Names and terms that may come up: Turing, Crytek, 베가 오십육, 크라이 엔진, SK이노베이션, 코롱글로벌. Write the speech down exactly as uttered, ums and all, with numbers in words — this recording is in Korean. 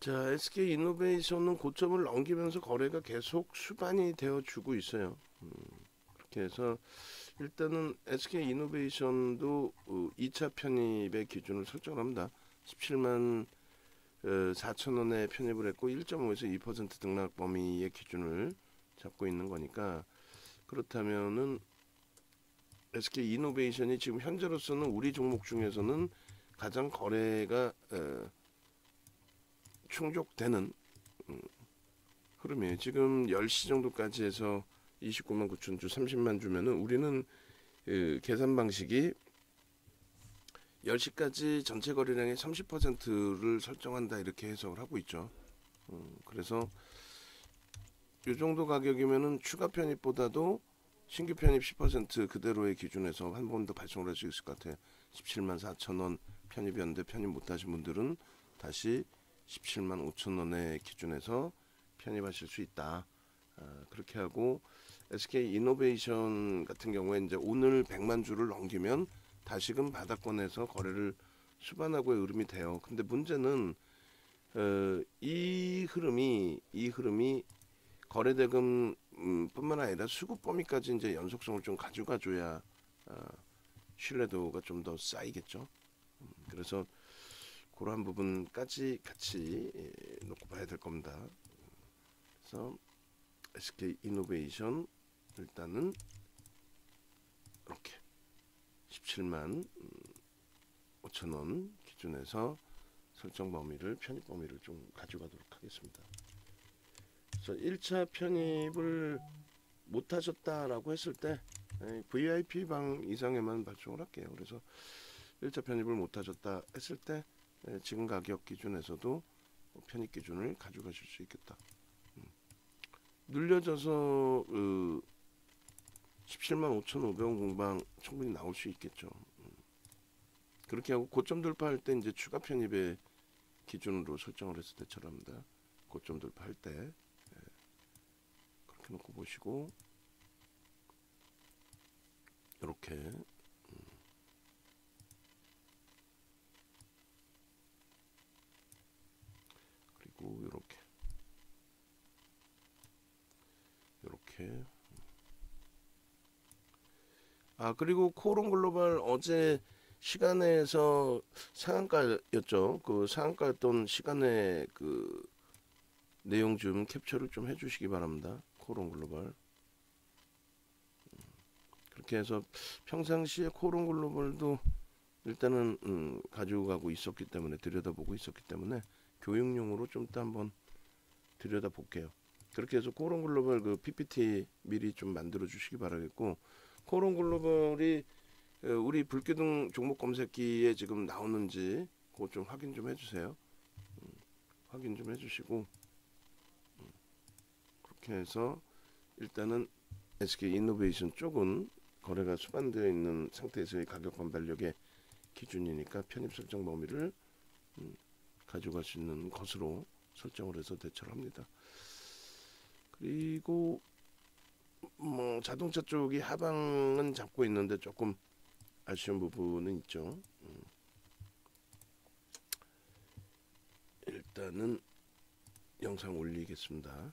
자, 에스케이이노베이션은 고점을 넘기면서 거래가 계속 수반이 되어주고 있어요. 음, 그렇게 해서 일단은 에스케이이노베이션도 이 차 편입의 기준을 설정합니다. 십칠만 사천 원에 편입을 했고 일 점 오에서 이 퍼센트 등락 범위의 기준을 잡고 있는 거니까, 그렇다면은 에스케이이노베이션이 지금 현재로서는 우리 종목 중에서는 가장 거래가 에, 충족되는 음, 흐름이에요. 지금 열 시 정도까지 해서 이십구만 구천 주, 삼십만 주면은 우리는 그 계산 방식이 열 시까지 전체 거래량의 삼십 퍼센트를 설정한다, 이렇게 해석을 하고 있죠. 음, 그래서 이 정도 가격이면은 추가 편입보다도 신규 편입 십 퍼센트 그대로의 기준에서 한 번 더 발송을 할 수 있을 것 같아요. 십칠만 사천 원 편입이었는데 편입 못하신 분들은 다시 십칠만 오천 원의 기준에서 편입하실 수 있다. 아, 그렇게 하고 에스케이이노베이션 같은 경우에 이제 오늘 백만 주를 넘기면 다시금 바닥권에서 거래를 수반하고의 흐름이 돼요. 근데 문제는 어, 이 흐름이 이 흐름이 거래대금 음, 뿐만 아니라 수급 범위까지 이제 연속성을 좀 가져가 줘야 어, 신뢰도가 좀 더 쌓이겠죠. 음, 그래서 그러한 부분까지 같이 예, 놓고 봐야 될 겁니다. 그래서 에스케이이노베이션 일단은 이렇게 십칠만 오천 원 기준에서 설정 범위를, 편입 범위를 좀 가져가도록 하겠습니다. 그래서 일 차 편입을 못 하셨다라고 했을 때 브이아이피 방 이상에만 발송을 할게요. 그래서 일 차 편입을 못 하셨다 했을 때 지금 가격 기준에서도 편입 기준을 가져가실 수 있겠다. 눌려져서 그 십칠만 오천 오백 원 공방 충분히 나올 수 있겠죠. 그렇게 하고 고점 돌파할 때 이제 추가 편입의 기준으로 설정을 했을 때처럼 합니다. 고점 돌파할 때 그렇게 놓고 보시고 이렇게 그리고 이렇게 이렇게 아 그리고 코롱글로벌 어제 시간에서 상한가였죠. 그 상한가였던 시간에 그 내용 좀 캡처를 좀 해주시기 바랍니다. 코롱글로벌 그렇게 해서 평상시에 코롱글로벌도 일단은 음, 가지고 가고 있었기 때문에 들여다보고 있었기 때문에 교육용으로 좀 더 한번 들여다볼게요. 그렇게 해서 코롱글로벌 그 피피티 미리 좀 만들어 주시기 바라겠고, 코롱글로벌이 우리 불기둥 종목 검색기에 지금 나오는지 그거 좀 확인 좀 해주세요. 음, 확인 좀 해주시고 음, 그렇게 해서 일단은 에스케이이노베이션 쪽은 거래가 수반되어 있는 상태에서의 가격 반발력의 기준이니까 편입 설정 범위를 음, 가져갈 수 있는 것으로 설정을 해서 대처를 합니다. 그리고 뭐 자동차 쪽이 하방은 잡고 있는데 조금 아쉬운 부분은 있죠. 음. 일단은 영상 올리겠습니다.